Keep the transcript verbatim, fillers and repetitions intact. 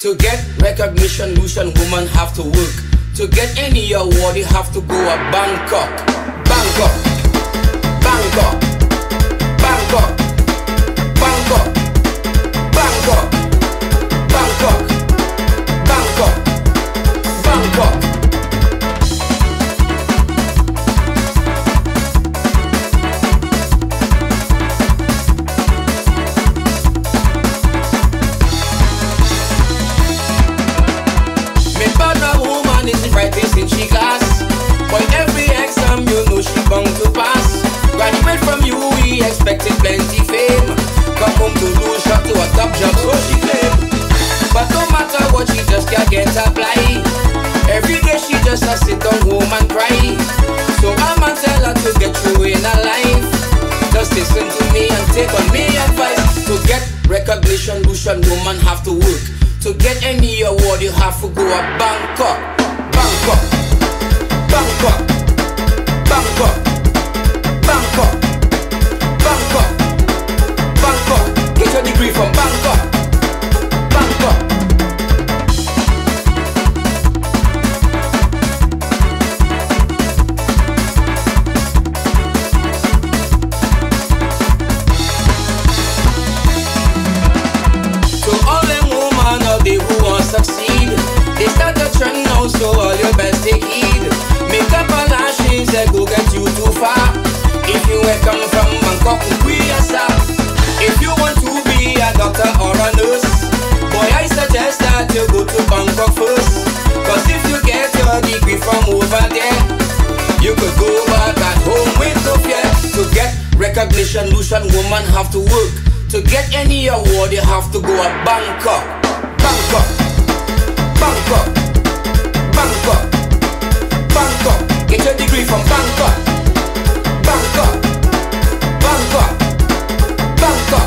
To get recognition, Lucian women have to work. To get any award, you have to go to Bangkok. Bangkok, Bangkok, Bangkok, Bangkok, Bangkok, Bangkok, Bangkok, Bangkok. Expected plenty fame, come home to lose shot to a top job, so she claimed. But no matter what, she just can't get a fly. Every day she just has sit on home and cry. So I'm a tell her to get through in her life. Just listen to me and take on me advice. To get recognition, Lucian woman have to work. To get any award, you have to go to Bangkok, Bangkok, Bangkok, Bangkok, Bangkok. Bangkok, Bangkok, get your degree from Bangkok, Bangkok. So all them women out there who want to succeed, they start a trend now, so all your best take heed. Make up and lashes that go get you too far. If you ain't come from Bangkok, we are south. If you want to be a doctor or a nurse, boy, I suggest that you go to Bangkok first. Cause if you get your degree from over there, you could go back at home with no fear. To get recognition, Lucian woman have to work. To get any award, you have to go to Bangkok, Bangkok, Bangkok, Bangkok, Bangkok. Get your degree from Bangkok, Bangkok, Bangkok, Bangkok.